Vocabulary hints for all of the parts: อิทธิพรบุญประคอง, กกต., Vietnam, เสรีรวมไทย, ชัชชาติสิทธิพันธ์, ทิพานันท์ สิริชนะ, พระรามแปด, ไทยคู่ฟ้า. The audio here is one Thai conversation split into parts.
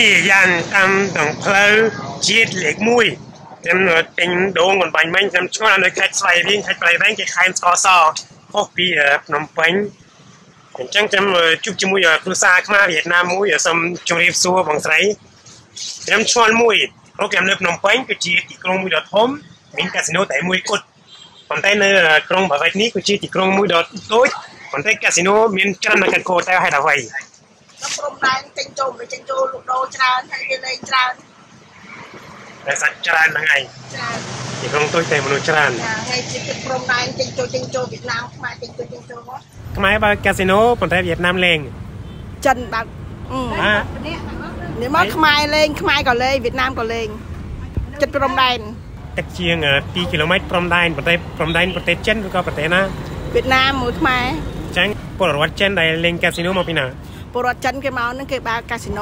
พี่ยันตำต่างเพลอชีดเหล็กมุ้ยจำนวนเป็นดงกันไปมันจำช่วงนั้นใครใส่ดิ้งใครใส่แบงค์ใครใครซอซอพวกพี่นมเป็นจังจำจุ๊บจมุ้ยครูซาขึ้นมาเวียดนามมุ้ยสมจุริบซัวบางไทรจำช่วงมุ้ยโปรแกรมเล็บนมเป็นก็ชีดติกรงมุ้ยดอทโฮมมินคาสิโนแต่มุ้ยกดคอนเทนเนอร์กรงแบบนี้ก็ชีดติกรงมุ้ยดอทโต้คอนเทนต์คาสิโนมินการนักการโคแต่ให้เราไว้ก็ปรุงร้านจังโจไปจังโจลูกโดจานไทยเดลัยจานแต่สัจจานยังไงอีกตรงตัวใจมนุษย์จานไงจิตปรุงร้านจังโจเวียดนามมาจังโจวะทำไมบาร์คาสิโนคนไทยเวียดนามเลงจันบักเนี่ยมันขมายเลงขมายก่อนเลยเวียดนามก่อนเลงจิตปรุงร้านตะเชียงตีกิโลเมตรปรุงร้านปรุงร้านประเทศเช่นก็ประเทศนะเวียดนามมือขมายจังปวดวัดเช่นใดเลงคาสิโนมาปีหน้าปวดจันก็มานั่งเก็บบาร์คาสิโน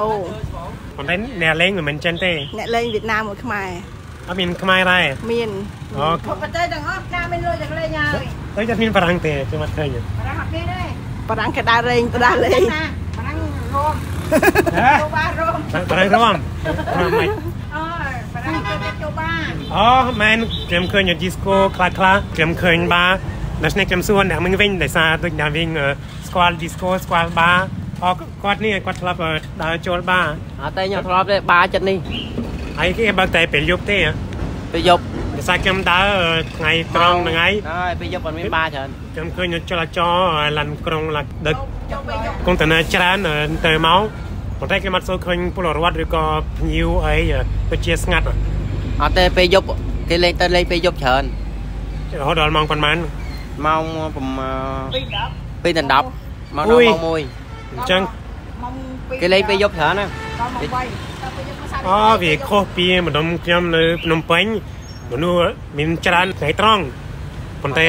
คนไทยแนวเลงเหมือนมันจันเต้แนวเลงเวียดนามหมดขมายอามินขมายอะไรมินอ๋อขอบใจดังอ้อมน้ามินเลยจากเลยยายเฮ้ยจะมินฝรั่งเต้จะมาเที่ยวฝรั่งเต้เลยฝรั่งกระดาเลงกระดาเลงฝรั่งรวมฝรั่งรวมอ๋อฝรั่งเต้โจบ้าอ๋อแมนเกมเคยอยู่ดิสโก้คลาคลาเกมเคยบาร์นั่นเนี่ยเกมส่วนเนี่ยมึงวิ่งแต่ซาตัวอย่างวิ่งสควอตดิสโก้สควอตบาร์อ๋อกอดนี่กอดทลับดาวโจลบ้าแต่ยังทลับเลยบ้าจัดนี่ไอ้ที่บางใจเป็นยุบเต้ไปยุบสายเกมดาวไงกรองไงไปยุบมันไม่บ้าจัดเกมเคยหยุดจราจรลันกรองหลักดึกคงแต่เนื้อจราเนื้อเตยเมาส์ผมได้เกมมัดโซเคยปุโรวัดหรือก็ยิวไอ้ไปเชียร์สงัดแต่ไปยุบเกเรเตเลยไปยุบเฉินเขาโดนมองประมาณมองผมปีตันดับมองน้องมวยจังเกลียไปยกเถอะนะอ๋อวิโคปีมันดมยำเลยนมเป็นมันนู่นมีจานไหนตรองคนเตะ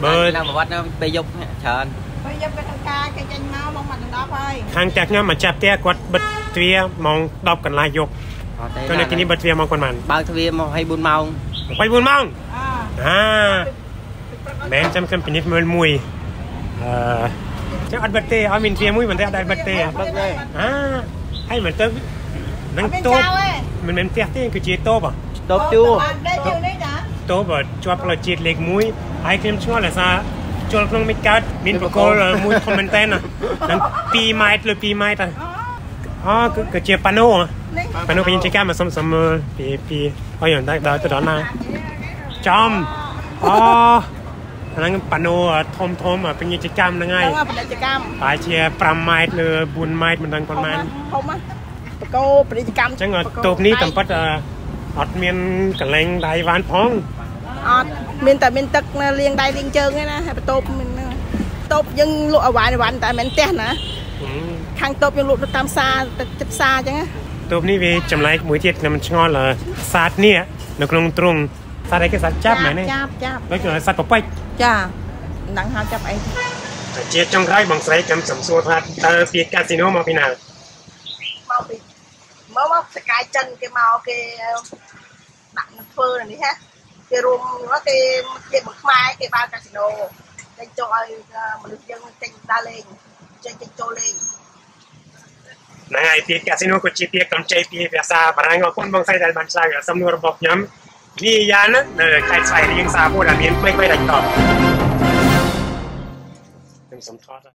เบอร์วัดนะไปยกเถอะไปยกไปทางกาแกจังเมามองมันดับเลยทางจากนั้นมาจับเตี้ยกวดบัดเตี้ยมองดับกันลายยกตอนนี้ที่นี่บัดเตี้ยมองคนมันบางเตี้ยมองให้บุญเมาไปบุญเมาแม่จำเป็นนิดมันมุยเจ้าอัดบัตเต้เอามินเทียมุ้ยเหมือนเต้อัดบัตเต้บัตเต้ให้เหมือนเต้นั่งโต๊ะมันเป็นเตี้ยที่คือจีโต๊ะป่ะโต๊ะจูโต๊ะแบบจวบเราจีเล็กมุ้ยไอ้ครีมชั่วแหละซะจวบลงไม่กัดมินประโกลมุ้ยคอมเมนเต้นอ่ะนั่งปีไม้เลยปีไม้แต่อ๋อคือเจียปาโน่ปาโน่เป็นยังไงกันมาซ้ำปีเอาอย่างได้ดาวตัวดอนมาจอมอ๋อนั่งปานโอทมเป็นกิจกรรมนะไงปลายเชียร์ปรำไม้เลยบุญไม้มันดังคนมันโก้ปฏิกรรมจังอ่ะตัวนี้ตั้งพัดอดเมียนกระเลงได้วานพ้องอดเมียนแต่เมียนตักเลียงได้เลียงเจิงไงนะให้ประตูมันตัวยังลุกอวานวันแต่เมียนเต้นนะทางตัวยังลุกตามซาจับซาจังนะตัวนี้วีจำไรมวยเทียนมันชงอนเลยซาดเนี่ยนักลงตรงซาดอะไรก็ซาดจับไหมเนี่ยจับแล้วก็ซาดปะไปจ้าหนังหาจับไอ้เจี๊ยบจังไรบางไซจำสำสัวทัดตาเปียกคาสิโนมาพินาเมาสกายจันเกเมาเกดักเฟอร์นี่ฮะเกรุมว่าเกเจี๊ยบไม้เกบาคาสิโนจังโจยมันยังจังตาเลงจังโจเลงนายเปียกคาสิโนก็จีเปียกกำใจเปียกภาษาบางคนบางไซแต่บางไซก็สำนวนบอกย้ำนี่ยานะใครใส่ยังซาพูดอันนี้ไม่ได้ตอบเป็นสมทอด